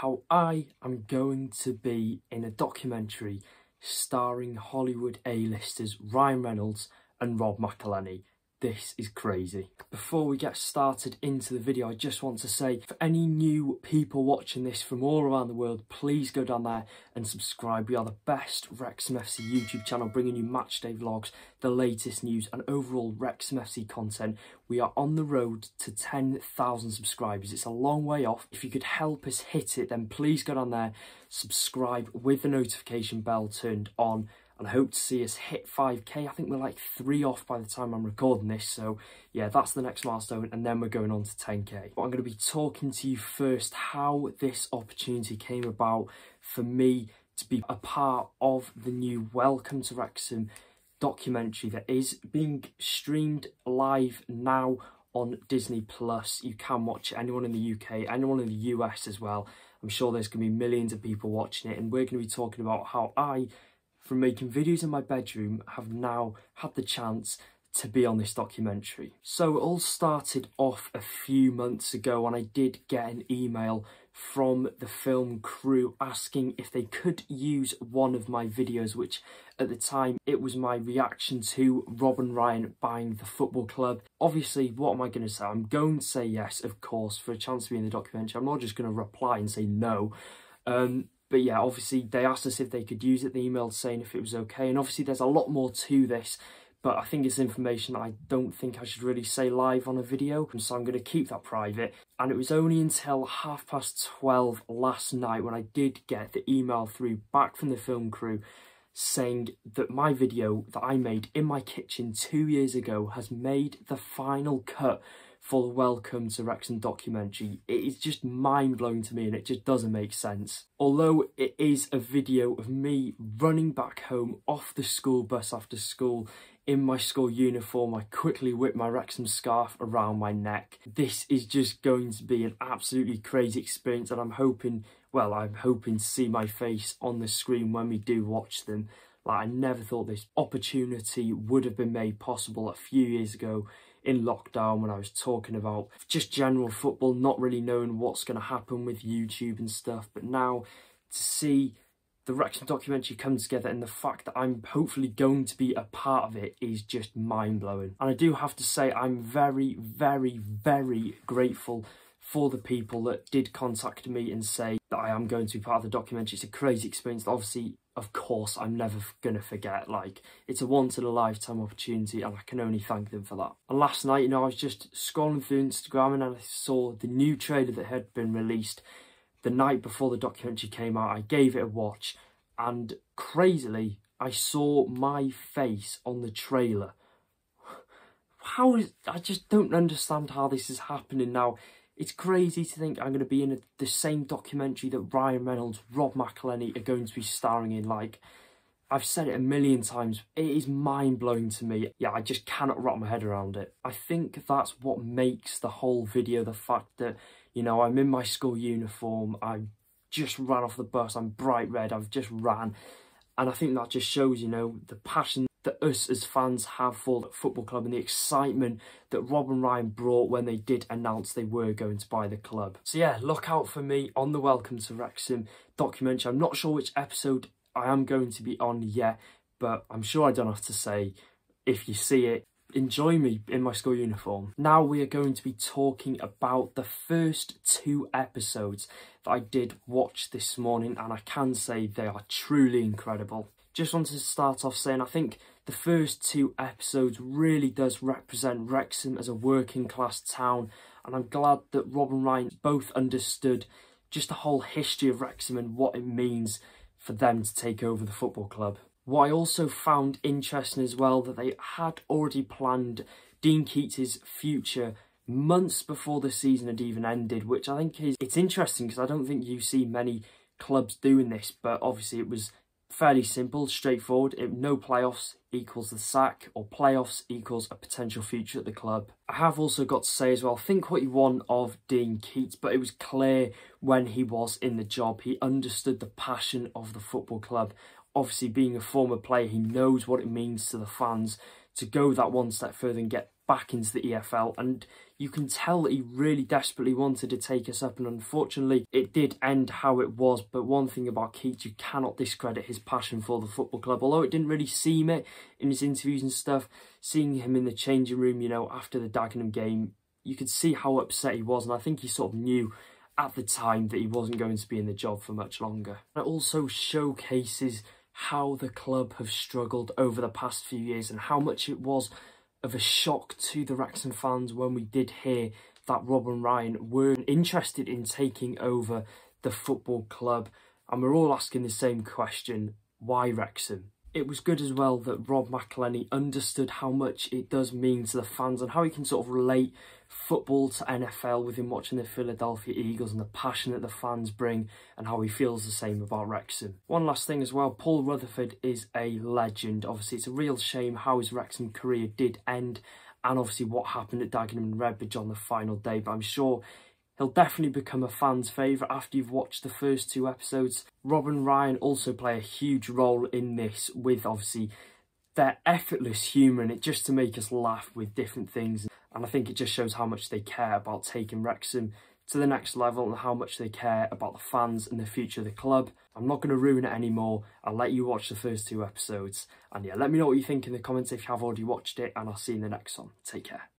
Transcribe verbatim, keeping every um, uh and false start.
how I am going to be in a documentary starring Hollywood A-listers Ryan Reynolds and Rob McElhenney. This is crazy. Before we get started into the video, I just want to say, for any new people watching this from all around the world, please go down there and subscribe. We are the best Wrexham F C YouTube channel, bringing you matchday vlogs, the latest news and overall Wrexham F C content. We are on the road to ten thousand subscribers. It's a long way off. If you could help us hit it, then please go down there, subscribe with the notification bell turned on, and I hope to see us hit five K. I think we're like three off by the time I'm recording this. So yeah, that's the next milestone. And then we're going on to ten K. But I'm going to be talking to you first how this opportunity came about for me to be a part of the new Welcome to Wrexham documentary that is being streamed live now on Disney plus. You can watch it, anyone in the U K, anyone in the U S as well. I'm sure there's going to be millions of people watching it. And we're going to be talking about how I, from making videos in my bedroom, have now had the chance to be on this documentary. So it all started off a few months ago and I did get an email from the film crew asking if they could use one of my videos, which at the time it was my reaction to Rob and Ryan buying the football club. Obviously, what am I going to say? I'm going to say yes, of course, for a chance to be in the documentary. I'm not just going to reply and say no. Um, But yeah, obviously they asked us if they could use it. They emailed saying if it was okay. And obviously there's a lot more to this, but I think it's information that I don't think I should really say live on a video. And so I'm going to keep that private. And it was only until half past twelve last night when I did get the email through back from the film crew saying that my video that I made in my kitchen two years ago has made the final cut for the Welcome to Wrexham documentary. It is just mind-blowing to me and it just doesn't make sense. Although it is a video of me running back home off the school bus after school in my school uniform, I quickly whip my Wrexham scarf around my neck. This is just going to be an absolutely crazy experience and I'm hoping, well, I'm hoping to see my face on the screen when we do watch them. Like, I never thought this opportunity would have been made possible a few years ago in lockdown when I was talking about just general football, not really knowing what's going to happen with YouTube and stuff. But now to see the Wrexham documentary come together and the fact that I'm hopefully going to be a part of it is just mind-blowing. And I do have to say I'm very, very, very grateful for the people that did contact me and say that I am going to be part of the documentary. It's a crazy experience that obviously, of course, I'm never going to forget. Like, it's a once-in-a-lifetime opportunity and I can only thank them for that. And last night, you know, I was just scrolling through Instagram and I saw the new trailer that had been released the night before the documentary came out. I gave it a watch and, crazily, I saw my face on the trailer. How is... I just don't understand how this is happening now. It's crazy to think I'm going to be in a, the same documentary that Ryan Reynolds, Rob McElhenney are going to be starring in. Like, I've said it a million times, it is mind-blowing to me. Yeah, I just cannot wrap my head around it. I think that's what makes the whole video, the fact that, you know, I'm in my school uniform, I just ran off the bus, I'm bright red, I've just ran. And I think that just shows, you know, the passion that us as fans have for the football club and the excitement that Rob and Ryan brought when they did announce they were going to buy the club. So yeah, look out for me on the Welcome to Wrexham documentary. I'm not sure which episode I am going to be on yet, but I'm sure I don't have to say. If you see it, enjoy me in my school uniform. Now we are going to be talking about the first two episodes that I did watch this morning, and I can say they are truly incredible. Just wanted to start off saying I think the first two episodes really does represent Wrexham as a working class town, and I'm glad that Rob and Ryan both understood just the whole history of Wrexham and what it means for them to take over the football club. What I also found interesting as well, that they had already planned Dean Keats' future months before the season had even ended, which I think is, it's interesting because I don't think you see many clubs doing this, but obviously it was fairly simple, straightforward. It, no playoffs equals the sack, or playoffs equals a potential future at the club. I have also got to say as well, think what you want of Dean Keats, but it was clear when he was in the job, he understood the passion of the football club. Obviously being a former player, he knows what it means to the fans to go that one step further and get back into the E F L, and you can tell that he really desperately wanted to take us up, and unfortunately it did end how it was. But one thing about Keats, you cannot discredit his passion for the football club. Although it didn't really seem it in his interviews and stuff, seeing him in the changing room, you know, after the Dagenham game, you could see how upset he was, and I think he sort of knew at the time that he wasn't going to be in the job for much longer. It also showcases how the club have struggled over the past few years and how much it was of a shock to the Wrexham fans when we did hear that Rob and Ryan were interested in taking over the football club. And we're all asking the same question: why Wrexham? It was good as well that Rob McElhenney understood how much it does mean to the fans and how he can sort of relate football to N F L with him watching the Philadelphia Eagles and the passion that the fans bring, and how he feels the same about Wrexham. One last thing as well, Paul Rutherford is a legend. Obviously, it's a real shame how his Wrexham career did end, and obviously what happened at Dagenham and Redbridge on the final day, but I'm sure he'll definitely become a fan's favourite after you've watched the first two episodes. Rob and Ryan also play a huge role in this, with obviously their effortless humour in it, just to make us laugh with different things. And I think it just shows how much they care about taking Wrexham to the next level and how much they care about the fans and the future of the club. I'm not going to ruin it anymore. I'll let you watch the first two episodes. And yeah, let me know what you think in the comments if you have already watched it, and I'll see you in the next one. Take care.